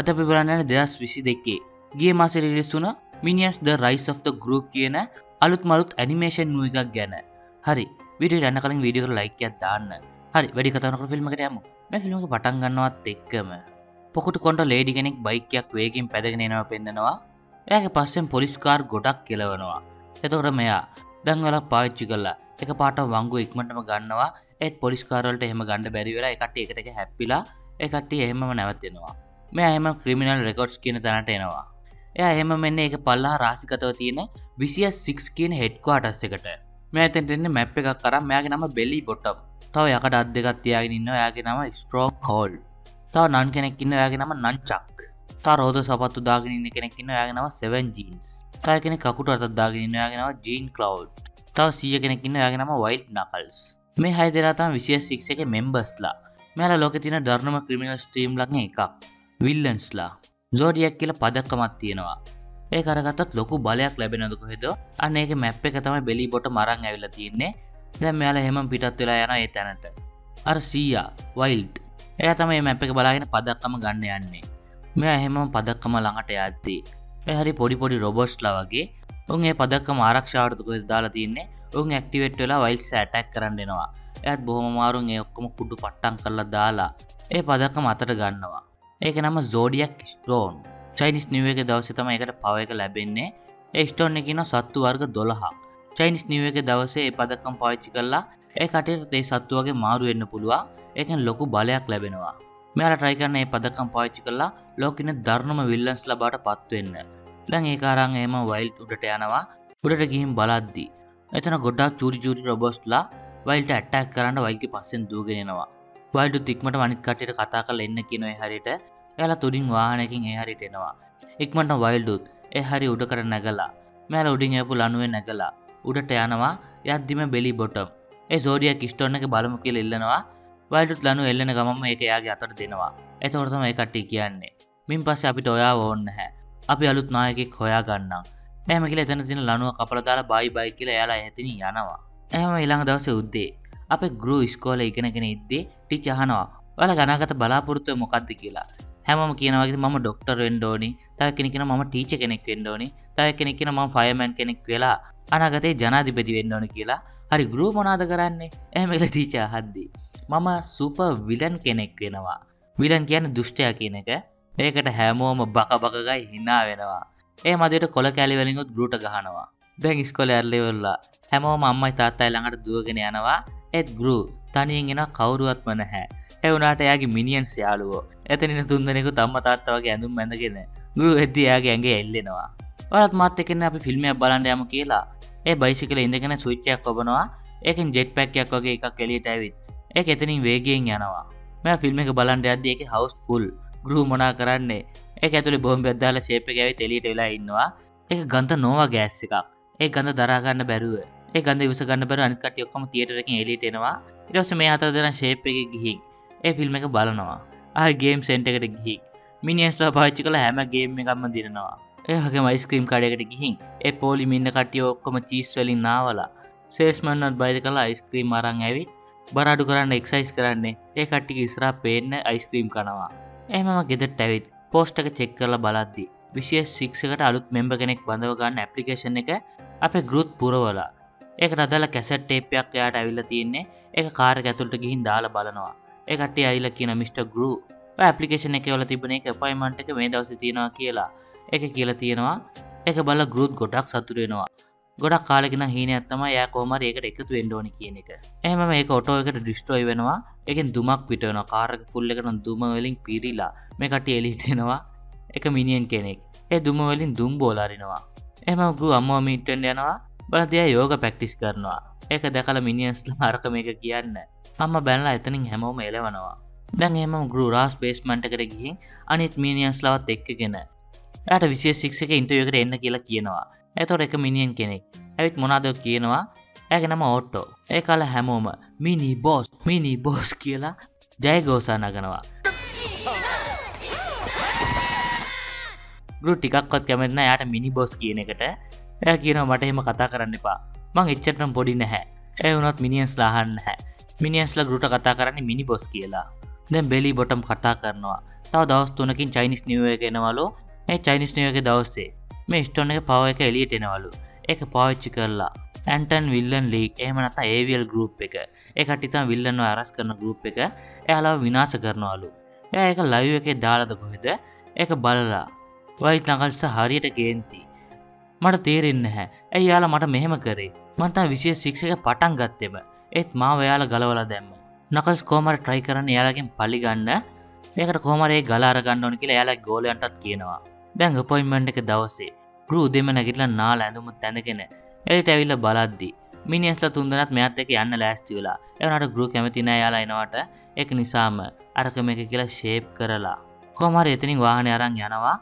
अतः पिपराने 2020 गे मास रिलीज होना मिनियंस द राइज ऑफ द ग्रू के अलुत मालुत एनिमेशन मूवी का ज्ञान है। हरी वीडियो रहना कल वीडियो को लाइक किया दान है। हरी वेडी कथा फिल्म के मैं फिल्म को पटांगनवा तेक में पकड़ कोंट लेडी के बाइक या वेगिं पेदगनेनवा पेंदनवा याके पास्सेन पोलिस कार गोटक केलवनवा एतोर मेया दंगल पाविच्चि करला एक पाट वांगु इक्मनटम गन्नवा एत पोलिस कार वलट එහෙම ගන්න බැරි වෙලා ඒ කට්ටිය එකට එක හැප්පිලා ඒ කට්ටිය එහෙමම නැවතෙනවා මෙයා එහෙම ක්‍රිමිනල් රෙකෝඩ්ස් කියන තැනට එනවා එයා එහෙම මෙන්න ඒක පල්ලහ රාශිගතව තියෙන 26 කියන හෙඩ් ක්වාටර්ස් එකට මෙයා එතෙන්ට එන්නේ මැප් එකක් අරන් මෙයාගේ නම බෙලි බොටම් තව යකඩ අත් දෙකක් තියාගෙන ඉන්නවා එයාගේ නම ස්ට්‍රෝක් හෝල් තව නන් කෙනෙක් ඉන්නවා එයාගේ නම නන්චක් තව රෝද සපත්තු දාගෙන ඉන්න කෙනෙක් ඉන්නවා එයාගේ නම සෙවන් ජීන්ස් තව කෙනෙක් කකුට අතක් දාගෙන ඉන්නවා එයාගේ නම ජීන් ක්ලවුඩ් තව සීය කෙනෙක් ඉන්නවා එයාගේ නම වයිල්ඩ් නකල්ස් මේ හය දෙනා තමයි 26 එකේ මෙම්බර්ස්ලා මෙයාලා ලෝකේ තියෙන ධර්මම ක්‍රිමිනල් ස්ට්‍රීම් ලඟේ එකක් විලන්ස්ලා ජෝඩියක් කියලා පදකමක් තියෙනවා ඒක අරගත්තත් ලොකු බලයක් ලැබෙනවද කොහෙද අන්න ඒකේ මැප් එක තමයි බෙලි බොට මරන් ඇවිල්ලා තියෙන්නේ දැන් මෙයාලා හැමම් පිටත් වෙලා යනවා ඒ තැනට. අර සීයා වයිල්ඩ්. එයා තමයි මැප් එක බලාගෙන පදක්කම ගන්න යන්නේ. මෙයා හැමම් පදක්කම ළඟට යද්දී ඒ හරි පොඩි පොඩි රොබෝට්ස්ලා වගේ උන් ඒ පදක්කම ආරක්ෂාවට කොහෙද දාලා තින්නේ? උන් ඇක්ටිවේට් වෙලා වයිල්ඩ්ස් ඇටැක් කරන්න එනවා. එයාත් බොහොම අමාරුවෙන් ඒ ඔක්කොම කුඩු පට්ටම් කරලා දාලා ඒ පදක්කම අතට ගන්නවා. ඒකේ නම Zodiac Stone. Chinese New Year එකේ දවසේ තමයි ඒකට power එක ලැබෙන්නේ. ඒ ස්ටෝන් එකේ ඉන්න සත්තු වර්ග 12ක්. චයිනිස් නිව් එකේ දවසේ ඒ පදකම් පාවිච්චි කරලා ඒ කටේට ඒ සත්තුවගේ මාරු වෙන්න පුළුවන්. ඒකෙන් ලොකු බලයක් ලැබෙනවා. මෙයාලා try කරන ඒ පදකම් පාවිච්චි කරලා ලෝකෙින ධර්මම විලන්ස් ලබාටපත් වෙන්න. දැන් ඒක අරන් එහෙම වයිල්ඩ් උඩට යනවා. උඩට ගිහින් බලද්දි එතන ගොඩාක් චූරි චූරි රොබෝස්ලා වයිල්ඩ්ට ඇටැක් කරන්න වයිල්ඩ්ගේ පස්සෙන් දුවගෙන එනවා. වයිල්ඩ් ඉක්මනට අනිත් කට්ටියට කතා කරලා එන්න කියන ඒ හරියට එයාලා තුඩින් වාහනයකින් ඒ හරියට එනවා. ඉක්මනට වයිල්ඩ්ත් ඒ හරිය උඩකට නැගලා මෙයාලා උඩින් යපු ලණුවේ නැගලා උඩට යනවා යද්දිම බෙලි බොටම් ඒ Zodiac Stone එක බලමු කියලා ඉල්ලනවා වයිල්ඩ්ස් ලනු එල්ලන ගමන්ම ඒක එයාගේ අතට දෙනවා එතකොට තමයි ඒ කට්ටිය කියන්නේ මින් පස්සේ අපිට ඔයාව ඕනේ නැහැ අපි අලුත් නායකයෙක් හොයා ගන්නම් එහෙම කියලා එතන තියෙන ලනුව කපලා දාලා බයි බයි කියලා එයාලා එතනින් යනවා එහෙම ඊළඟ දවසේ උද්දී අපේ ගෘහ ඉස්කෝලේ ඉගෙනගෙන ඉද්දී ටීචර් අහනවා ඔයාලා ගණාගත බලාපොරොත්තුව මොකක්ද කියලා හැමෝම කියනවා කිව්ද මම ડોක්ටර් වෙන්න ඕනි තව කෙනෙක් කියනවා මම ටීචර් කෙනෙක් වෙන්න ඕනි තව කෙනෙක් කියනවා මම ෆයර්මෑන් කෙනෙක් වෙලා අනාගතේ ජනාධිපති වෙන්න ඕන කියලා. හරි ගෘහ මොනවාද කරන්නේ? එහෙම කියලා ටීචර් අහද්දි මම සුපර් විලන් කෙනෙක් වෙනවා. විලන් කියන්නේ දුෂ්ටයා කියන එක. ඒකට හැමෝම බකබක ගයි hina වෙනවා. ඒ මදියට කොළ කැලි වලින් උත් ගෘහට ගහනවා. දැන් ඉස්කෝලේ ඇරලිවලා හැමෝම අම්මයි තාත්තයි ළඟට දුවගෙන යනවා. ඒත් ගෘහ තනියෙන් එන කවුරුවත්ම නැහැ. ඒ උනාට එයාගේ මිනියන්ස් යාළුවෝ. එතනින් තුන් දෙනෙකුත් අම්මා තාත්තා වගේ ඇඳුම් බැඳගෙන ගෘහ එද්දී එයාගේ ඇඟේ ඇල්ලෙනවා. ඔයාලත් මාත් එක්ක අපි ෆිල්ම් එකක් බලන්න යමු කියලා. ए बैसिकल इंदकने स्विच कोबनवा एक जेट पैक वगे एक एक इतनी वेगे यानवा मैं फिल्म के बलांटे अद्दी एक हाउस फुल गृह मुना कराने एक ऐतुले बम बेदाल शेप गए तेलीटेला इन्नवा एक गंत नोवा गैस का एक गंत दरा करने बेरू एक गंत विस करने बेरू अनित कट्टी ओक्कम थिएटर के एलीटेनवा इला समय आता देना शेप के घी ए फिल्म के बलनवा आ गेम सेंटर के घी मिनियंस ला पाविच्चिकला හැම गेम එකක්ම දිනනවා एम ईस्क्रीम काड़े ए पोली मीन कटी चीज चली नावला सेल्समैन बैठक ईस्क्रीम मारांगी बराडू कराने एक्सरसाइज कराने ए कट्टी की इसरा पेन ईस्क्रीम कनवा एम गेदे पोस्ट के चक्कर बलादी विशेष सिक्स अलुत मेम्बर के बंदव एप्लीकेशन के आप ग्रोथ पूरवला एक रदल कैसेट टेप आट अवीलती एक कार के दाल बलनवा एक अट्टी अवील मिस्टर ग्रू एप्लीकेशन के वाली एक अपॉइंटमेंट के मेदा तीन केला एक कीलतीनवा एक बल ग्रोथ गोटाक सतुरेनवा गोटा काल की हीने अतम या कोमार एक वेंडोनी एम एक ऑटो एक डिस्ट्रॉयनवा एक दुमाक पीटनवा कार फुल दुम वेली पीरीला मे कटी एलिटेनवा एक मिनियन के दुम वेली दुम बोलारेनवा एम ग्रू अम्मा मीटनवा बल दिया योग प्रैक्टिस करनवा एक दखल मिनियंस हरक मेक किया अम्मा बैनला इतनी हेमोम एलेवनवा दंग हेम ग्रू रास बेसमेंट की अनित मिनियंस तेक्केन आट विशेष शिक्षक इंटरव्यू के एन के तो एक मिनियन के मोनादो किनवा एक नम ऑटो एक हेमोम मिनी बॉस के जय गोसा नगनवा ग्रू टीका कमेंटना आट मिनी बॉस किने कटेनो मट हेम कथा करने पा मंग इच्छट पोड़ीन है ए उन्होंने मिनियंस ला है मिनियंस ला ग्रूट कथा करनी मिनी बॉस की देन बेली बॉटम कटा करना तो दोस्तों की चाइनीस न्यू ईयर के वालों चाइनीस न्यू ईयर के दौर से मैं इस्टोन के पाव के एलियट ने वालों एक पाव चिकला एंटन विलन लीग एम आता एवीएल ग्रुप पे का एक हटिता विलन अरेस्ट करना ग्रुप पे का अलावा विनाश करने वालों एक लाइव के दाल दे एक बलला वाइट नकल से हरियट गेन थी मट तेरिन्न है अला मट मेहम करे मत विशेष शिक्षक पटांग मावयाल गलवल देम नकल कोमार ट्रई कर पलिगंड एक कोमार ये गल अरगंड की एला गोले अंत कीनवा देंगे अपॉइंटमेंट के दवसे ग्रू उदयम इला नाल मुझे एलिटवील बलादी मिनियस तुंदना मेहते अन्न लास्तीवला ग्रू के तीनाट एक निशाम अरक मेक किला शेप करला कोमार इतनी वाहन अरंगवा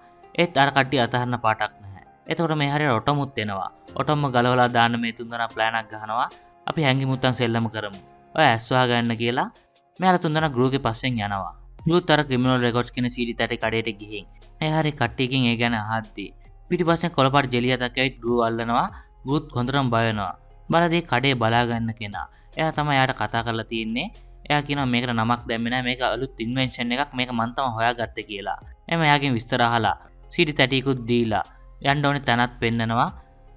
एत अरकटी अतहरण पाटकन है एतोड़ मेहर ओटम तेनवा ओटम गलवला दान में तुंदना प्लान गहनवा अभी हैंगी मुत्ता सेल्लम करम अस्वागन गीला मेरा तुंदना ग्रू के पास ज्ञानवा ग्रू तर क्रिमिनल रिकॉर्ड्स की सीढ़ी तटे कड़ेटे गिहिंग एहरी कट्टी किंग एगन हाथी पीटी पास कोलपाट जलिया तक ग्रू अल्लनवा ग्रू कोंतरम बायनवा बलदी कड़े बलागन केना यह तम याट कथा कर तीन या मेक नमक दमिना मेक अलुत इन्वेंशन मेक मंत होया गत्ते गीला एम याकि विस्तर हला सीढ़ी तटी को दीला एंडोनी तनात पेनवा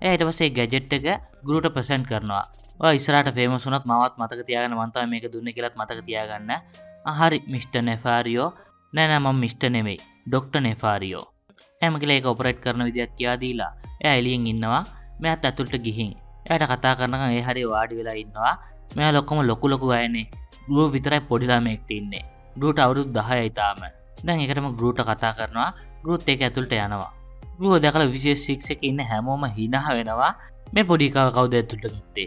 एट पास गजेट के ग्रूट प्रेजेंट करना और इसराट फेमस होना मावत मतक त्यागन मंता मेक दुनिया किला मतक त्यागन हर मिस्टर नेफारियो नैना मम मिस्टर नेमे डॉक्टर नेफारियो एम के लिए ऑपरेट करना विद्यार्थी आदिला ए एलियन इन्नवा मैं ततुलट गिहिंग एट कथा करना ए हरे वाड विला इन्नवा मैं लोक में लोकु लोकु आयने ग्रू वितरा पोडिला में एक तीन ने ग्रूट अवरु 10 ऐता में දැන් එකටම ගෲට කතා කරනවා ගෲත් එක ඇතුළට යනවා ගෲව දැකලා විශේෂ ශික්ෂකෙක් ඉන්න හැමෝම හිනහ වෙනවා මේ පොඩි කව කවුද ඇතුළට ගිත්තේ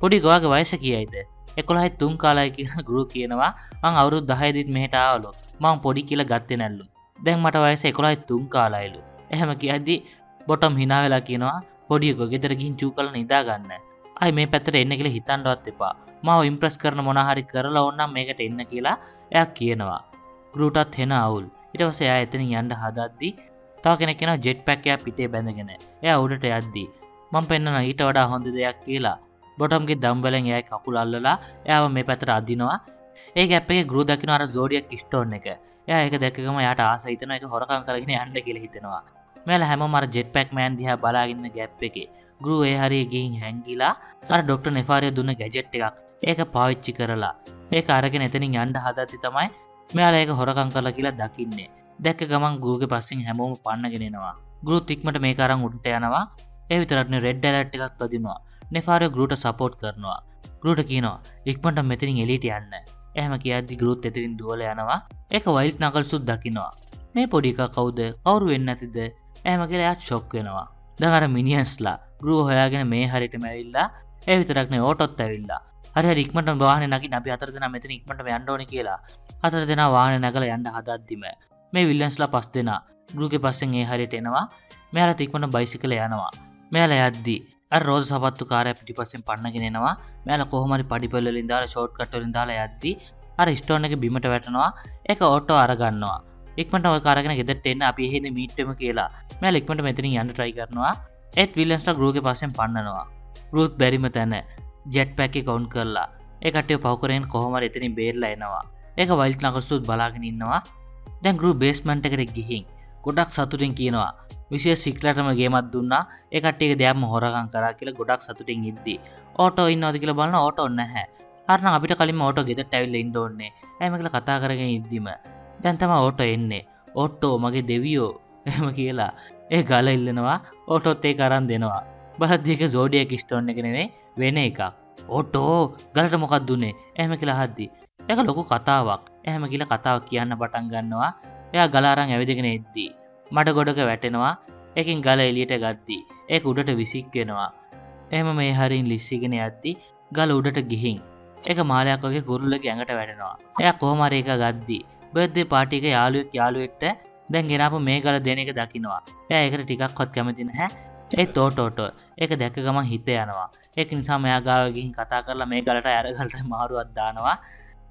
පොඩි කවගේ වයස කීයද 11යි 3 කාලයි කියලා ගෲ කියනවා මං අවුරුදු 10 දිත් මෙහෙට ආවලු මං පොඩි කියලා ගත්තේ නැල්ලු දැන් මට වයස 11යි 3 කාලයිලු එහෙම කියද්දි බොටම් හිනහ වෙලා කියනවා පොඩි කව ගෙදර ගිහින් චූ කරලා නිදා ගන්න අය මේ පැත්තට එන්න කියලා හිතන්නවත් එපා මාව ඉම්ප්‍රෙස් කරන මොනවා හරි කරලා ඕනනම් මේකට එන්න කියලා එයා කියනවා ग्रूटा थेना आवुल इट वसे या इतनी यंड हादादी तो के ना जेट पैक या पिटे बैंदगने या उड़ट यादी मम पेन ना इट वड़ा होंदे दे या केला बॉटम के दम्बलेंग या काकुल अल्लला या व मे पत्र आदिनवा एक ऐप के ग्रू दकिनो आरा जोडियक स्टोन ने के या एक देखके म याट आस इतना एक होरकाम करगिने यंड केले हितनवा मेला हेमो मार जेट पैक मैन दिया बलागिन गैप पे के ग्रू ए हरी गिंग हैंगिला आरा डॉक्टर नेफारियो दुने गैजेट टिकक एक पाविच्चि करला एक आरके नेतनी यंड हादादी तमय मेरा एक होरकांकल की दकीने देख गमन ग्रू के पास हेमो पानवा ग्रू तिक्मट मेकार उठनवा ये तरह रेड अलर्ट कदनवा निफार ग्रूट सपोर्ट करनवा ग्रूट कीनो इक्मट मेतनी एलिट अन्न एम की आदि ग्रू तेतरी दुआले अनवा एक वाइट नकल सु दकीनवा मैं पोडी का कौद और वेन्नतिदे एम के आज शौकनवा दगार मिनियंस ला ग्रू होयागे मे हरिट मेविल्ला ये तरह ओटोत्तविल्ला हरे हर इक्मट वाहने नगी नभी हतर दिन मेतनी इक्मट में अंडोनी केला हतर दिन वाहने नगल एंड हदादी मैं विलियंसला पास देना ग्रू के पास ए हरे टेनवा मेरा तिक्मट बैसिकल यानवा मेला यादी अरे रोज सबात कार पास पड़नवा मेला कोहमारी पड़पल शॉर्ट कटोल यादी अरे इष्टोन के बीमट वेटनवा एक ऑटो अरगनवा इक्मट कारगे एदरटेन अभी हेद मीट केला मेला इक्मट मेतनी एंड ट्राई करनवा एट विलियंसला ग्रू के पास पड़नवा ग्रू बेरी मतने जेट पैक के कौन करला एक अट्टे पाउकरेन कोहमार इतनी बेर लाइनवा एक वाइल्ड नागसूद बलाग निन्नवा दें ग्रू बेसमेंट के गिहिंग गुडाक सतुटिंग कीनवा विशेष सिक्लाट में गेम दुन्ना एक अट्टे दैम होरगा करा किला गुडाक सतुटिंग इद्दी ऑटो इन्नोद किला बलना ऑटो न है आर ना अबिट कलिम ऑटो गेदर टैविल इंडोने एम किला कथा करगे इद्दी में दें तमा ऑटो एन्ने ऑटो मगे देवियो एम किला ए गाला इल्लनवा ऑटो ते करान देनवा බහත් දෙක ජෝඩියක් ස්ටෝන් එක නෙමෙයි වෙන එකක් ඕටෝ ගලට මොකක්ද උනේ එහෙම කියලා හද්දි ඒක ලොකු කතාවක් එහෙම කියලා කතාවක් කියන්න පටන් ගන්නවා එයා ගල අරන් ඇවිදගෙන එද්දි මඩ ගොඩක වැටෙනවා ඒකෙන් ගල එළියට ගද්දි ඒක උඩට විසික් වෙනවා එහෙම මේ හරින් ලිස්සිගෙන යද්දි ගල උඩට ගිහින් ඒක මාලයක් වගේ කුරුල්ලගේ ඇඟට වැටෙනවා එයා කොහොම හරි ඒක ගද්දි බර්ත්ඩේ පාටි එක යාළුවෙක්ට දැන් ගෙනාපු මේ ගල දෙන එක දකින්නවා එයා ඒකට ටිකක්වත් කැමති නැහැ ඒ තෝටෝට ඒක දැක ගමන් හිත යනවා ඒක නිසා මයා ගාව ගිහින් කතා කරලා මේ ගලට අර ගලට මාරුවක් දානවා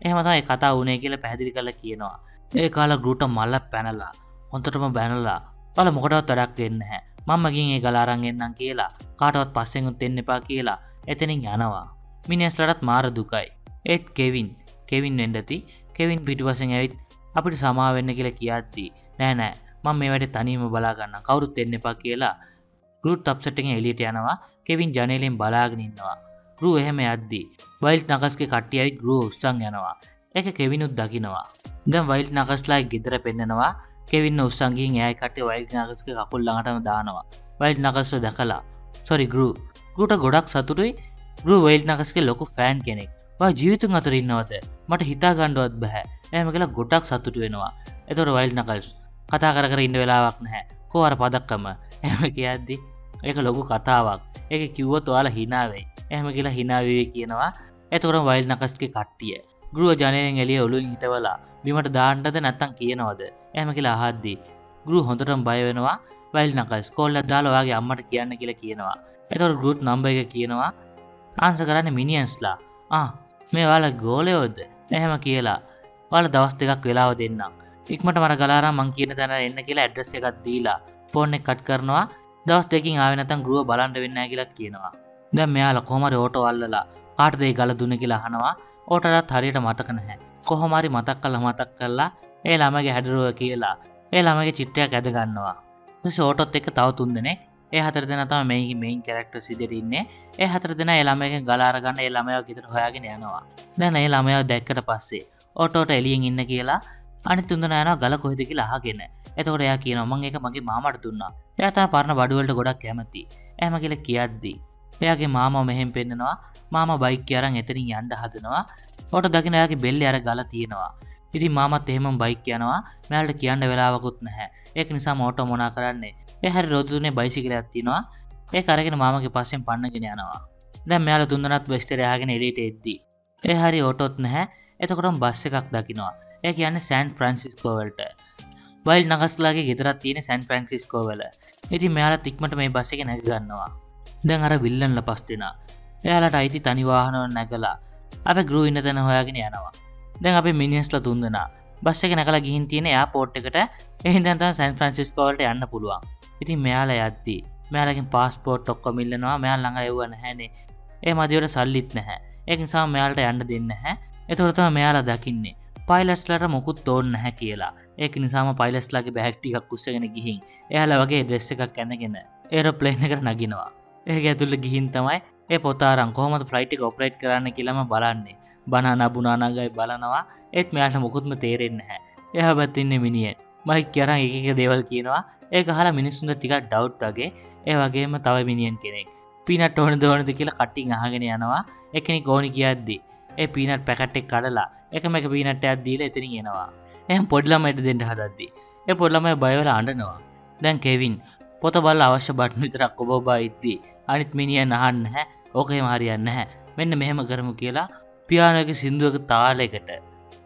එහෙම තමයි කතා වුනේ කියලා පැහැදිලි කරලා කියනවා ඒ කාලා ගෲට මල්ල පැනලා හොඳටම බැනලා බල මොකටවත් වැඩක් වෙන්නේ නැහැ මම ගිහින් ඒ ගල අරන් එන්නම් කියලා කාටවත් පස්සෙන් උත් එන්න එපා කියලා එතනින් යනවා මිනිස්ලටත් මාර දුකයි ඒත් කෙවින් වෙන්නදී केविन පිටුපසින් ඇවිත් අපිට සමා වෙන්න කියලා කියද්දී නෑ නෑ මම මේ වැඩේ තනියම බලා ගන්නම් කවුරුත් එන්න එපා කියලා ග්ලූ ටොප් සෙට් එකෙන් එළියට යනවා කෙවින් ජනේලෙන් බලාගෙන ඉන්නවා ග්ලූ එහෙම යද්දී වයිල්ඩ් නකස්ගේ කට්ටිය ඇවිත් ග්ලූ උස්සන් යනවා ඒක කෙවිනුත් දකින්නවා දැන් වයිල්ඩ් නකස්ලා ගෙදර පෙන්නනවා කෙවින්න උස්සන් ගින් එයායි කට්ටිය වයිල්ඩ් නකස්ගේ කකුල් ළඟටම දානවා වයිල්ඩ් නකස්ව දැකලා sorry ග්ලූ ග්ලූට ගොඩක් සතුටුයි ග්ලූ වයිල්ඩ් නකස්ගේ ලොකු ෆෑන් කෙනෙක් වා ජීවිතුන් අතර ඉන්නවද මට හිතා ගන්නවත් බෑ එහෙම කියලා ගොඩක් සතුටු වෙනවා ඒතකොට වයිල්ඩ් නකස් කතා කර කර ඉන්න වෙලාවක් නැහැ කොහොර පදක්කම එහෙම කියද්දී एक लघु कथावा एक क्यूव तो वाला हिनावे एम के हिनावे कीनवा एतोरम वाइल नकस्ट के काटती है गुरु जाने के लिए उलू इंट वाला बीमट दांड दे नत्तं कीनवद एम के आहादी गुरु होंदरम भय वेनवा वाइल नकस्ट कोल दाल वागे अम्मट कियान के लिए कीनवा एतोर गुरु नंबे के कीनवा आंसर कराने मिनियंस ला आ मैं वाला गोले होद एम कीला वाला दवस्ते का केलाव देना इकमट मारा गलारा मंकी ने दाना एन्न के एड्रेस का दीला फोन ने कट करनवा දවස් දෙකකින් ආවෙ නැතන් ග්‍රුව බලන්න වෙන්නේ නැහැ කියලා කියනවා. දැන් මෙයාලා කොහොමද ඕටෝ අල්ලලා කාටද ඒ ගල දුන්නේ කියලා අහනවා. ඕටරත් හරියට මතක නැහැ. කොහොම හරි මතක් කළා ඒ ළමගේ හැඩරුව කියලා ඒ ළමගේ චිත්‍රයක් ඇද ගන්නවා. ඊට ඕටොත් එක්ක තව 3 දෙනෙක් ඒ 4 දෙනා තමයි මේකේ main characters ඉදිරියට ඉන්නේ. ඒ 4 දෙනා ඒ ළමගෙන් ගල අරගන්න ඒ ළමයා ගෙදර හොයාගෙන යනවා. දැන් ඒ ළමයා දැක්කට පස්සේ ඕටෝට එළියෙන් ඉන්න කියලා අනිත් 3 දෙනා යනවා ගල කොහෙද කියලා අහගෙන. එතකොට එයා කියනවා මම ඒක මගේ මාමට දුන්නා. එයා තා පරණ බඩු වලට ගොඩක් කැමති. එහෙම කියලා කියද්දි එයාගේ මාමා මෙහෙන් පෙන්නනවා. මාමා බයික් එක අරන් එතනින් යන්න හදනවා. ඔට දකින්න එයාගේ බෙල්ලේ අර ගල තියෙනවා. ඉතින් මාමත් එහෙමම බයික් යනවා. මෑල්ට කියන්න වෙලාවකුත් නැහැ. ඒක නිසා මෝටෝ මොනා කරන්නේ? ඒ හැරි රොදුනේ බයිසිකලයක් තියෙනවා. ඒක අරගෙන මාමගේ පස්සෙන් පන්නගෙන යනවා. දැන් මෑල්ලා තුන්දෙනාත් වෙස්ටර් යහගෙන එළියට එද්දි ඒ හැරි ඔටොත් නැහැ. එතකොටම බස් එකක් දකින්නවා. ඒ කියන්නේ සෑන් ෆ්‍රැන්සිස්කෝ වලට. වයිල්ඩ් නකස්ලාගේ ගෙදරක් තියෙන සෑන් ෆ්‍රැන්සිස්කෝ වල. ඉතින් මෙයාලා ඉක්මනට මේ බස් එක නැග ගන්නවා. දැන් අර විල්ලන්ලා පස් දෙනා. එයාලට අයිති තනි වාහනවල නැගලා අපේ ග්‍රූ ඉන්න තැන හොයාගෙන යනවා. දැන් අපේ මිනියන්ස්ලා 3 දෙනා බස් එක නැගලා ගිහින් තියෙන එයාපෝට් එකට. එහෙනම් තමයි සෑන් ෆ්‍රැන්සිස්කෝ වලට යන්න පුළුවන්. ඉතින් මෙයාලා යද්දී මෙයාලගෙන් પાස්පෝර්ට් ඔක්කොම ඉල්ලනවා. මෙයාලා ළඟ එවුව නැහැනේ. ඒ මදිවට සල්ලිත් නැහැ. ඒක නිසා මෙයාලට යන්න දෙන්නේ නැහැ. ඒතකොට තමයි මෙයාලා දකින්නේ පයිලට්ස්ලාට මොකුත් ඕනේ නැහැ කියලා. एक निशाम पायलट्स लागे बैग टीका कुछ गिहिंग एहला वगे ड्रेस का कहने एरोप्लेन कर नगिनवा एह तुल गिहिन तमाय ए पोतारा कोहमत फ्लाइट का ऑपरेट कराने के लिए बलाने बनाना बुनाना गए बलानवा एक में आठ मुकुद में तेरे न है यह बतिन मिनियन भाई क्या रहा एक देवल कीनवा एक हाला मिनी सुंदर टीका डाउट लगे ए वगे में तवा मिनियन के पीनट तोड़ दिखे कटिंग आगे आनवा एक कौन की दी ए पीनट पैकेट कड़ला एक मैं पीनट दी इतनी एनवा एम पोडलाम दिन हदी ए पोडलाम भयवल आंडनवा दैन केविन पोत बल अवश्य बटन इतना कुबोबा इद्दी अणित मिनिया नहान है ओके मारिया है मेन मेहम गर्म कीला पियानो के सिंधु के ताले कट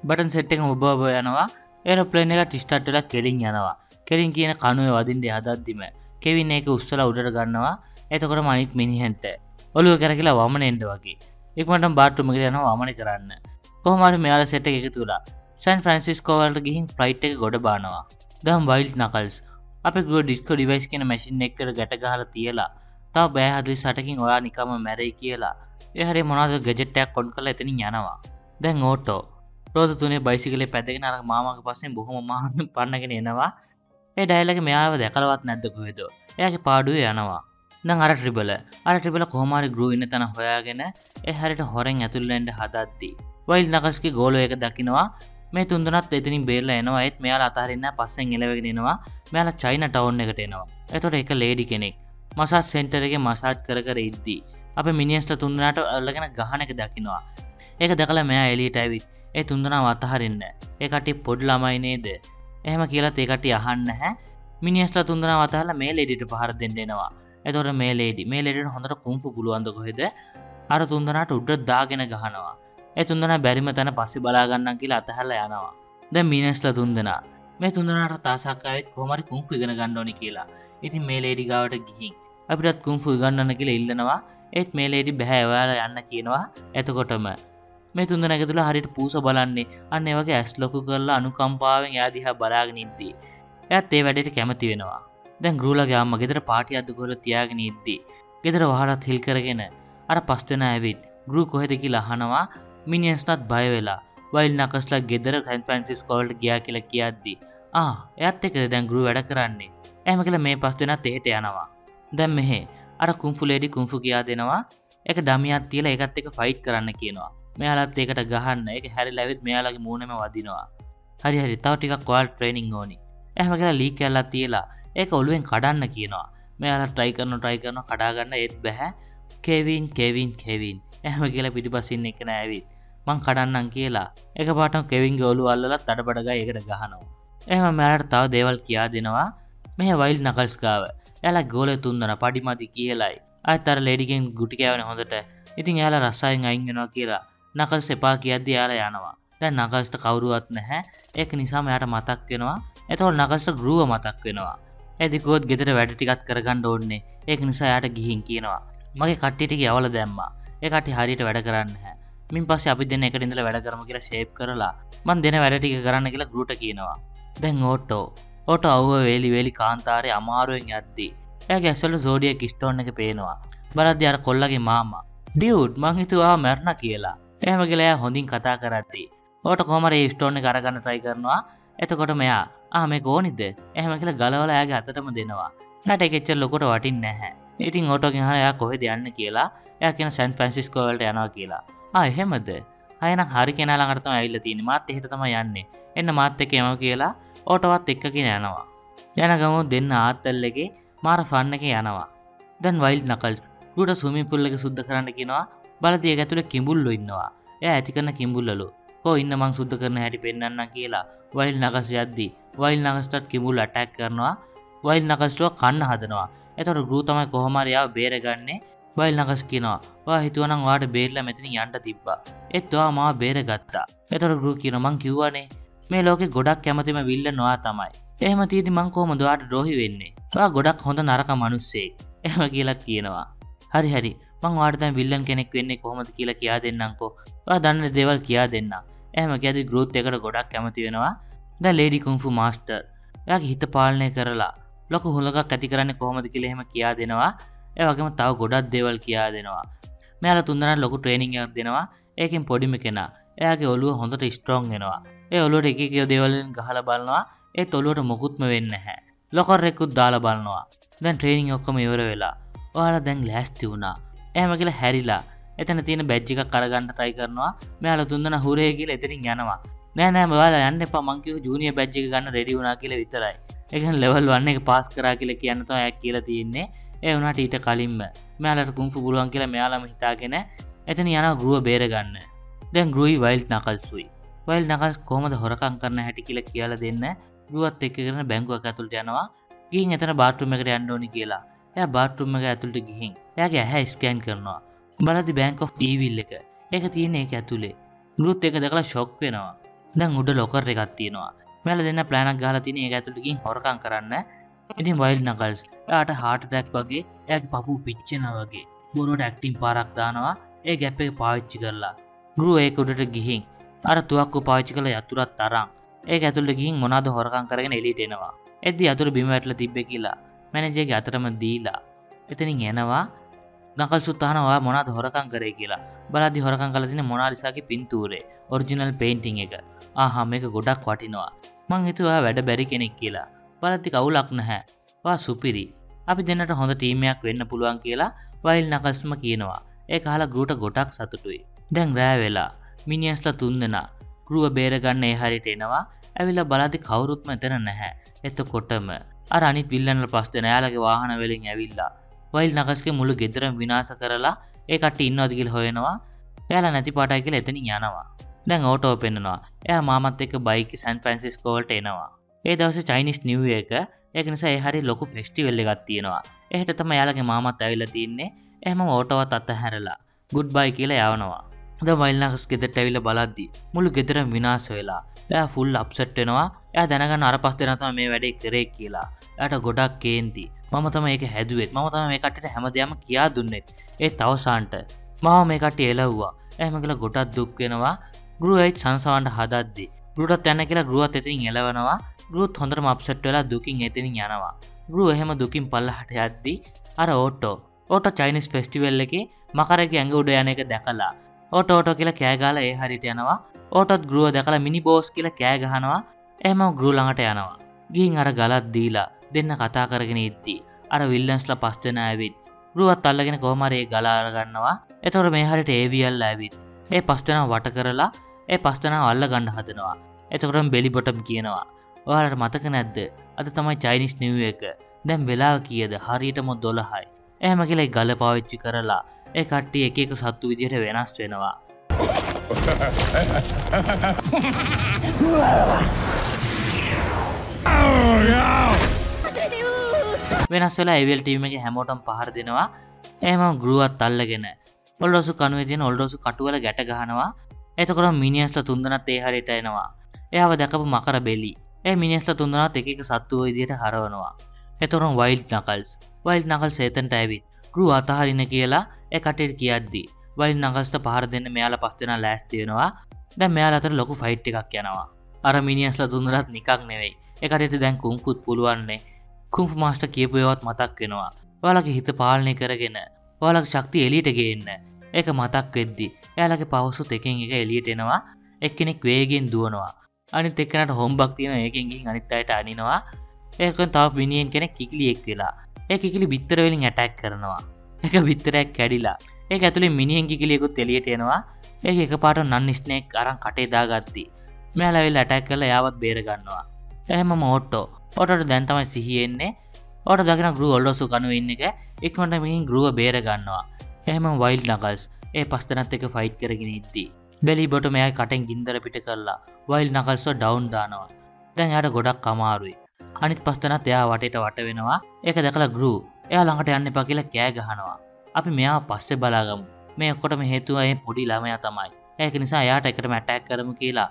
बटन सेटिंग उबोबोयानवा एरोप्लेन का टिस्टाटला केलिंग यानवा केलिंग की कानून वादिन हदी में केविन एक उसला उडर गनवा एतक अणित मिनियन ओलू करके वामन एंडवाकी एक मटम बाटू मिगन वामन करान कोहमारी मेला सेट के तूला सैन फ्रांसिस्को वाली फ्लाइट गोड़ बानवा दम वाइल्ड नकल्स आप डिस्को डिवाइस की मशीन ने गटगहल तीयला तब बे हदली सटकिंग ओया निकम मेरे कियला ये हरे मोनाज गजेट टैग कोंकल इतनी ज्ञानवा दंग ओटो रोज तूने बैसिकले पेदगे ना मामा के पास बहुम मामा पन्नगे नेनवा ए डायलॉग में आवे देखलवात नद्द गोयदो एके पाडु यानवा दंग अरे ट्रिपल कोमारी ग्रू इन तन होयागेन ए हरेट होरेन अतुलेंड हदाद्दी वाइल्ड नकल्स की गोलो एक दकिनवा මේ තුන් දෙනාත් එතනින් බේරලා එනවා. ඒත් මෙයාලා අතහරින්න පස්සෙන් එළවගෙන එනවා. මෙයාලා චයිනා ටවුන් එකට එනවා. එතකොට එක ලේඩි කෙනෙක් මසාජ් සෙන්ටර් එකේ මසාජ් කර ඉද්දි අපේ මිනියන්ස්ලා තුන් දෙනාට අල්ලගෙන ගහන එක දකින්නවා. ඒක දැකලා මෙයා එළියට ඇවිත් ඒ තුන් දෙනාව අතහරින්න. ඒ කට්ටිය පොඩි ළමයි නේද? එහෙම කියලාත් ඒ කට්ටිය අහන්නේ නැහැ. මිනියන්ස්ලා තුන් දෙනාව අතහැරලා මේ ලේඩිට පහර දෙන්න එනවා. එතකොට මේ ලේඩිට හොඳට කුම්පු පුළුවන්ද කොහෙද? අර තුන් දෙනාට උඩට දාගෙන ගහනවා. ए तुंदना बैरी में तना पासी बलागना की अतहल आनावा द मीनस तुंदना मैं तुंदना तासा कोमारी कुंफु इगन गंडोनी कीला इति मेलेडी गावट गिहिंग अभी रात कुंफु इगन की इल्लनवा एत मेलेडी बेहवा अन्न कीनवा एतकोटम मैं तुंदना के तुला हरिट पूस बलान्नी अन्ने वगे अस्लोकु करला अनुकंपावें या दिहा बलागनिद्दी या ते वैडेट कैमती वेनवा दैन ग्रूलगे अम्मा गिदर पार्टी अद्दुकोल त्यागनिद्दी गिदर वहारा थिल करगेन अर पस्तेना एविट ग्रू कोहेद की लहनवा මිනියන්ස්ලාත් බය වෙලා while nakasla gedara San Francisco called Giakila Kiadi. Ah, Yatek then grew at a grande. Amacla may pastuna teanava. The mehe, at a kumfu lady kumfu giadenava, Ekadamia till I got take a fight karanakino. Meala take at a gahan, a harry lavis meala munama vadinoa. Hari hari thought a quiet training oni. Amacla leakala tila, Ekolwin kadanakino. Meala tricano kadagana eight beha. Kevin. Amacla pitibas in Nikanavi. Mankadanan kila. Ekabaton Kevin Golu alla Tadabadaga Egagahano. Emma Marat Tau Deval Kia Dinova. May a wild knuckles cover. Ella Gole Tundana Padimati Kielai. I thought a lady game good cave on the day. Eating Ella Rasai Nangino Kira. Knuckles Sepaki at the Arayanova. Then Knuckles the Kauru at Nehe. Ekinisam at a Matakinoa. At all Knuckles the Gru Matakinoa. At the good get a Vaticat Karagan Dodne. Ekinisa at a Gihinkinoa. මගේ කට්ටියට යවලා දැම්මා. ඒ කට්ටිය හරියට වැඩ කරන්නේ නැහැ. මින් පස්සේ අපි දෙන්න එකට ඉඳලා වැඩ කරමු කියලා ෂේප් කරලා මං දෙන වැඩ ටික කරන්න කියලා ගෲට කියනවා. දැන් ඕටෝ අවුව වේලි කාන්තාරේ අමාරුවෙන් යද්දී. එයාගේ ඇස්වල සෝඩියක් ස්ටෝන් එක පේනවා. බලද්දී අර කොල්ලගේ මාමා, "ඩියුඩ් මං හිතුවා මැරෙනා" කියලා. එහෙම කියලා එයා හොඳින් කතා කරද්දී ඕටෝ කොහමද මේ ස්ටෝන් එක අරගන්න try කරනවා. එතකොට මෙයා, "ආ මේක ඕනිද?" එහෙම කියලා ගලවලා එයාගේ අතටම දෙනවා. එයාට ඒක එච්චර ලොකුට වටින්නේ නැහැ. ඉතින් ඕටෝ ගෙන් අහලා එයා කොහෙද යන්නේ කියලා. එයා කියන සෑන් ෆ්‍රැන්සිස්කෝ වලට යනවා කියලා. ආ එහෙමද? අයනම් හරි කෙනා ළඟට තමයි ඇවිල්ලා තියෙන්නේ. මාත් එහෙට තමයි යන්නේ. එන්න මාත් එක්ක යමු කියලා ඕටෝවත් එක්කගෙන යනවා. යන ගමෝ දෙන්න ආතල් එකේ මාර ෆන් එකේ යනවා. දැන් වයිල්ඩ් නකල් ගෘඩ ස්විමින් pool එක සුද්ධ කරන්න කියනවා. බලදී ඒක ඇතුලේ කිඹුල්ලෝ ඉන්නවා. එයා ඇති කරන කිඹුල්ලලු. "කො ඉන්න මං සුද්ධ කරන හැටි පෙන්නන්න" කියලා වයිල්ඩ් නකස් යද්දී වයිල්ඩ් නකස්ටත් කිඹුල් ඇටැක් කරනවා. වයිල්ඩ් නකස්ලෝ කන්න හදනවා. එතකොට ගෲ තමයි කොහොම හරි ආව බේරගන්නේ. වයිල් නකස් කියනවා, "වා හිතුවනම් ඔයාට බේරලා මෙතනින් යන්න තිබ්බා. ඒත් ඔයා මාව බේරගත්තා." එතකොට ගෲ කියනවා, "මං කිව්වනේ මේ ලෝකේ ගොඩක් කැමැතිම විල්ලන් ඔයා තමයි. එහෙම තියෙදි මං කොහොමද ඔයාට ද්‍රෝහි වෙන්නේ? ඔයා ගොඩක් හොඳ නරක මිනිස්සෙක්." එහෙම කියලා කියනවා. "හරි මං ඔයාට දැන් විල්ලන් කෙනෙක් වෙන්නේ කොහොමද කියලා කියා දෙන්නම්කෝ. ඔයා දන්න දේවල් කියා දෙන්න." එහෙම කියද්දි ගෲත් එකට ගොඩක් කැමැති වෙනවා. දැන් ලේඩි කුන්ෆු මාස්ටර් එයාගේ හිත පාලනය කරලා ලොකු හොලකක් ඇති කරන්නේ කොහොමද කියලා එහෙම කියා දෙනවා. ඒ වගේම තව ගොඩක් දේවල් කියා දෙනවා. මෙයාලා තුන් දෙනාට ලොකු ට්‍රේනින් එකක් දෙනවා. ඒකෙන් පොඩිම කෙනා එයාගේ ඔළුව හොඳට ස්ට්‍රොං වෙනවා. ඒ ඔළුවට එක එක දේවල් ගහලා බලනවා. ඒත් ඔළුවට මොකුත්ම වෙන්නේ නැහැ. ලොකර් එකකුත් දාලා බලනවා. දැන් ට්‍රේනින් ඔක්කොම ඉවර වෙලා. ඔයාලා දැන් ලෑස්ති වුණා. එහෙම කියලා හැරිලා එතන තියෙන බැජ් එකක් අරගන්න try කරනවා. මෙයාලා තුන් දෙනා හුරේ කියලා එතනින් යනවා. නෑ ඔයාලා යන්න එපා. මං කිව්ව ජූනියර් බැජ් එක ගන්න ready වුණා කියලා විතරයි. එකෙන් ලෙවල් 1 එක පාස් කරා කියලා කියන්න තමයි යක් කියලා තියෙන්නේ. ඒ වුණාට ඊට කලින්ම මෙයාලට කුන්ෆු පුළුවන් කියලා මෙයාලම හිතාගෙන එතන යනවා ගෲව බේරගන්න. දැන් ගෲයි වයිල්ඩ් නකල්ස්ුයි. වයිල්ඩ් නකල්ස් කොහමද හොරකම් කරන්න හැටි කියලා කියලා දෙන්න ගෲවත් එක්ක කරන බැංකුවක් ඇතුළට යනවා. ගිහින් එතන බාත් รูම් එකට යන්න ඕනි කියලා. එයා බාත් รูම් එක ඇතුළට ගිහින් එයාගේ ඇහැ ස්කෑන් කරනවා. බලද්දි Bank of Evil එක. ඒක තියෙන්නේ ඒක ඇතුලේ. ගෲත් එක දැකලා ෂොක් වෙනවා. දැන් උඩ ලොකර් එකක් තියෙනවා. මෙයාලා දෙන්න plan එකක් ගහලා තිනේ ඒක ඇතුළට ගිහින් හොරකම් කරන්න. ඉතින් වයිල්ඩ් නකල්ස් එයාට heart attack වගේ එයාගේ පපුව පිච්චෙනවා වගේ බොරුවට acting පාරක් දානවා. ඒ gap එක පාවිච්චි කරලා ගෲ ඒක උඩට ගිහින් අර තුවක්කුව පාවිච්චි කරලා යතුරත් අරන් ඒක ඇතුළට ගිහින් මොනවාද හොරකම් කරගෙන එළියට එනවා. එද්දි යතුරු බිම වැටලා තිබ්බේ කියලා මැනේජර් ගේ අතටම දීලා එතනින් යනවා. නකල්ස්ුත් අහනවා මොනවාද හොරකම් කරේ කියලා. බලද්දි හොරකම් කරලා තිනේ මොනාලිසාගේ පින්තූරේ original painting එක. ආහා මේක ගොඩක් වටිනවා. මං හිතුවා වැඩ බැරි කෙනෙක් කියලා. බලද්දි කවුලක් නැහැ. වා සුපිරි. අපි දෙන්නට හොඳ ටීම් එකක් වෙන්න පුළුවන් කියලා වයිල්ඩ් නකල්ස්ම කියනවා. ඒක අහලා ගෲට ගොඩක් සතුටුයි. දැන් රෑ වෙලා මිනියන්ස්ලා තුන් දෙනා ගෲව බේරගන්න ඒ හරියට එනවා. ඇවිල්ලා බලද්දි කවුරුත්ම එතන නැහැ. එතකොටම අර අනිත් විල්ලන්ලා පස් දෙනා එයාලගේ වාහන වලින් ඇවිල්ලා වයිල්ඩ් නකල්ස්ගේ මුළු ගෙදරම විනාශ කරලා ඒ කට්ටිය ඉන්නවද කියලා හොයනවා. එයාලා නැති පාටයි කියලා එතනින් යනවා. දැන් ඕටෝ පෙන්නනවා. එයා මාමත් එක්ක බයික් සෑන් ෆ්‍රැන්සිස්කෝ වලට එනවා. ඒ දවසේ චයිනීස් නිව් ඉයර් එක. ඒක නිසා ඒ හරිය ලොකු ෆෙස්ටිවල් එකක් තියෙනවා. එහෙට තමයි යාළගේ මාමත් ඇවිල්ලා තින්නේ. එහෙමම ඕටෝවත් අතහැරලා ගුඩ් බයි කියලා යවනවා. දැන් වයිල් නකස් ගෙදරට ඇවිල්ලා බලද්දි මුළු ගෙදරම විනාශ වෙලා. එයා ෆුල් අප්සෙට් වෙනවා. එයා දැනගන්න අර පස් දෙනා තමයි මේ වැඩේ කරේ කියලා. එයාට ගොඩක් කේන්ති. මම තමයි ඒක හැදුවෙත්. මම තමයි මේ කට්ටියට හැමදේම කියා දුන්නෙත්. ඒත් අවසානට මම මේ කට්ටිය එළවුවා. එහෙම කියලා ගොඩක් දුක් වෙනවා. ගෲයි සංසවන්න හදද්දි ගෲටත් යන කියලා ගෲවත් එතනින් එළවනවා. ගෲත් හොඳටම අප්සෙට් වෙලා දුකින් එතනින් යනවා. ගෲ එහෙම දුකින් පල්ලහට යද්දි අර ඕටෝ චයිනීස් ෆෙස්ටිවල් එකේ මකරගේ ඇඟ උඩ යන එක දැකලා ඕටෝ කියලා කෑ ගාලා ඒ හරියට යනවා. ඕටත් ගෘුව දැකලා මිනි බෝස් කියලා කෑ ගහනවා. එහෙම ගෘු ළඟට යනවා. ගිහින් අර ගලක් දීලා දෙන්න කතා කරගෙන ඉද්දී අර විල්ලන්ස්ලා පස් දෙනා ඇවිත් ගෘුවත් අල්ලගෙන කොහොම හරි ඒ ගල අර ගන්නවා. එතකොට මේ හරියට AVL ඇවිත් ඒ පස් දෙනා වට කරලා ඒ පස් දෙනා අල්ල ගන්න හදනවා. එතකොටම බෙලි බොටම් කියනවා. ඔයාලට මතක නැද්ද? අද තමයි චයිනීස් නිව් ඉයර් එක. දැන් වෙලාව කීයද? හරියටම 12යි. එහෙම කියලා ඒ ගල පාවිච්චි කරලා ඒ කට්ටිය එක එක සත්තු විදියට වෙනස් වෙනවා. වෙනස් වෙලා AVL ටීම් එකේ හැමෝටම පහර දෙනවා. එහෙමම ගෘුවත් අල්ලගෙන ඔල්ඩෝසු කණුවේ තියෙන ඔල්ඩෝසු කටුවල ගැට ගහනවා. එතකොට මිනියන්ස්ලා තුන්දෙනාත් ඒ හරියට එනවා. එයාව දැකපු මකර බෙලි. ඒ මිනියන්ස්ලා තුන්දෙනාත් එක එක සත්තු විදියට හරවනවා. එතකොට වයිල්ඩ් නකල්ස්. වයිල්ඩ් නකල්ස් එතනට ඇවිත් ගෘුව අතහරින්න කියලා ඒ කටේට කියද්දී වයිල්ඩ් නකල්ස්ට පහර දෙන්න මෙයාලා පස් දෙනා ලෑස්ති වෙනවා. දැන් මෙයාලා අතර ලොකු ෆයිට් එකක් යනවා. අර මිනියන්ස්ලා තුන්දෙනාත් නිකක් නෙවෙයි. ඒ කටේට දැන් කුංකුත් පුළුවන්නේ. කුංෆු මාස්ටර් කියපු ඒවාත් මතක් වෙනවා. ඔයාලගේ හිත පාලනය කරගෙන ඔයාලගේ ශක්තිය එළියට ගේන්න. ඒක මතක් වෙද්දී එයාලගේ පවර්ස් එකෙන් එක එළියට එනවා. එක්කෙනෙක් වේගෙන් දුවනවා. අනිත් එක්කෙනාට හොම්බක් තියෙනවා. ඒකෙන් ගිහින් අනිත් අයට අනිනවා. ඒකෙන් තව මිනියන් කෙනෙක් කිකිලියෙක් වෙලා ඒ කිකිලි බිත්තර වලින් ඇටැක් කරනවා. එක විතරක් කැඩිලා ඒක ඇතුලේ මිනිහෙන් කිකිලියෙකුත් එළියට එනවා. ඒක එකපාරට නන් ස්නේක් අරන් කටේ දාගත්තී. මෙයාලා වෙලා ඇටැක් කරලා යාවත් බේර ගන්නවා. එහෙම මොට්ටෝ. ඔටට දැන් තමයි සිහිය එන්නේ. ඔට දකින ගෘුව ඔල්ඩෝසු කනුවේ ඉන්න එක ඉක්මනට මිනිහින් ගෘුව බේර ගන්නවා. එහෙම වයිල්ඩ් නකල්ස් ඒ පස් දෙනත් එක ෆයිට් කරගෙන ඉද්දී බෙලි බොට මෙයා කටෙන් ගින්දර පිට කරලා වයිල්ඩ් නකල්ස්ව ඩවුන් දානවා. දැන් එයාට ගොඩක් අමාරුයි. අනිත් පස් දෙනත් එයා වටේට වට වෙනවා. ඒක දැකලා ගෘුව එයා ළඟට යන්න එපා කියලා කෑ ගහනවා. අපි මෙයාව පස්සේ බලාගමු. මේ ඔක්කොටම හේතුව මේ පොඩි ළමයා තමයි. ඒක නිසා එයාට එකටම ඇටැක් කරමු කියලා.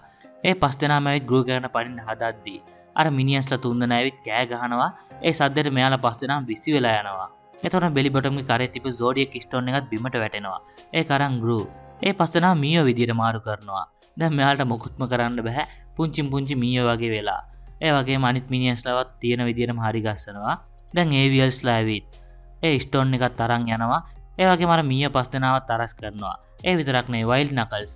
ඒ පස් දෙනාම ඇවිත් ගෘුව කරන පරිණ හදද්දී අර මිනියන්ස්ලා තුන්දෙනා ඇවිත් කෑ ගහනවා. ඒ සද්දෙට මෙයාලා පස් දෙනාම විසි වෙලා යනවා. එතකොට බෙලි බොටම්ගේ කරේ තිබු සෝඩියක් ස්ටෝන් එකත් බිමට වැටෙනවා. ඒ කරන් ගෘුව ඒ පස් දෙනා මීයෝ විදියට මාරු කරනවා. දැන් මෙයාලට මොකුත්ම කරන්න බෑ. පුංචි මීයෝ වගේ වෙලා. ඒ වගේම අනිත් මිනියන්ස්ලාවත් තියෙන විදියටම හරි ගස්සනවා. දැන් AVLස්ලා ඇවිත් ඒ ස්ටෝන් එකත් තරන් යනවා. ඒ වගේම අර මීය පස් දෙනාවත් තරස් කරනවා. ඒ විතරක් නෙවෙයි වයිල්ඩ් නකල්ස්.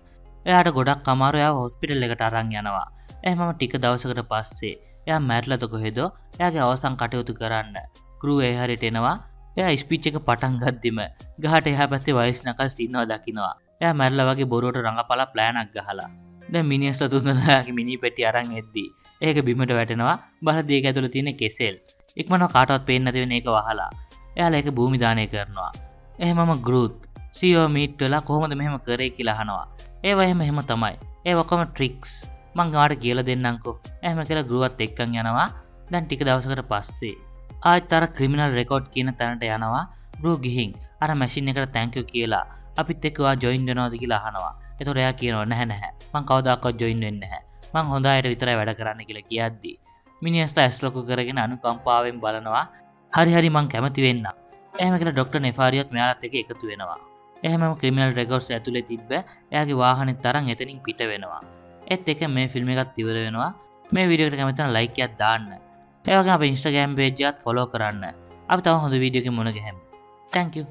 එයාට ගොඩක් අමාරු. එයා හොස්පිටල් එකට අරන් යනවා. එහෙමම ටික දවසකට පස්සේ එයා මැරිලාද කොහෙද? එයාගේ අවසන් කටයුතු කරන්න ගෘුව ඒ හැරෙට එනවා. එයා ස්පීච් එක පටන් ගද්දිම ගහට එහා පැත්තේ වයිල්ඩ් නකල්ස් ඉන්නවා දකින්නවා. එයා මැරිලා වගේ බොරුවට රඟපලා ප්ලෑන් එකක් ගහලා. දැන් මිනිස් සතුන්ගේ මිනි පෙට්ටිය අරන් එද්දී ඒක බිමට වැටෙනවා. බලද්දී ඒක ඇතුළේ තියෙන කෙසෙල් ඉක්මනට කාටවත් පේන්නේ නැති වෙන එක වහලා එයාලා ඒක භූමි දානය කරනවා. එහෙමම ගෘුත් CEO මීට් වෙලා කොහොමද මෙහෙම කරේ කියලා අහනවා. ඒව එහෙම තමයි. ඒව කොහොම ට්‍රික්ස් මං ඔයාලට කියලා දෙන්නම්කෝ. එහෙම කියලා ගෘුවත් එක්කන් යනවා. දැන් ටික දවසකට පස්සේ ආයෙත් අර ක්‍රිමිනල් රෙකෝඩ් කියන තැනට යනවා. ගෘුව ගිහින් අර මැෂින් එකට තැන්කියු කියලා අපිත් එක්ක ඔයා ජොයින් වෙනවද කියලා අහනවා. ඒතකොට එයා කියනවා නැහැ මං කවදාකවත් ජොයින් වෙන්නේ නැහැ. මං හොඳ අයට විතරයි වැඩ කරන්න කියලා කියද්දී මිනිස්ට ඇස් ලොකු කරගෙන අනුකම්පාවෙන් බලනවා. හරි මං කැමති වෙන්න. එහෙම කියලා ડોක්ටර් නෙෆාරියත් මෙයාලත් එක්ක එකතු වෙනවා. එහෙමම ක්‍රිමිනල් රෙකෝඩ්ස් ඇතුලේ තිබ්බ එයාගේ වාහනේ තරම් එතනින් පිට වෙනවා. ඒත් එක මේ ෆිල්ම් එකත් ඉවර වෙනවා. මේ වීඩියෝ එකට කැමති නම් ලයික් එකක් දාන්න. ඒ වගේම අපේ Instagram page එකත් follow කරන්න. අපි තව හොඳ වීඩියෝ එකකින් මුණ ගැහෙමු. Thank you.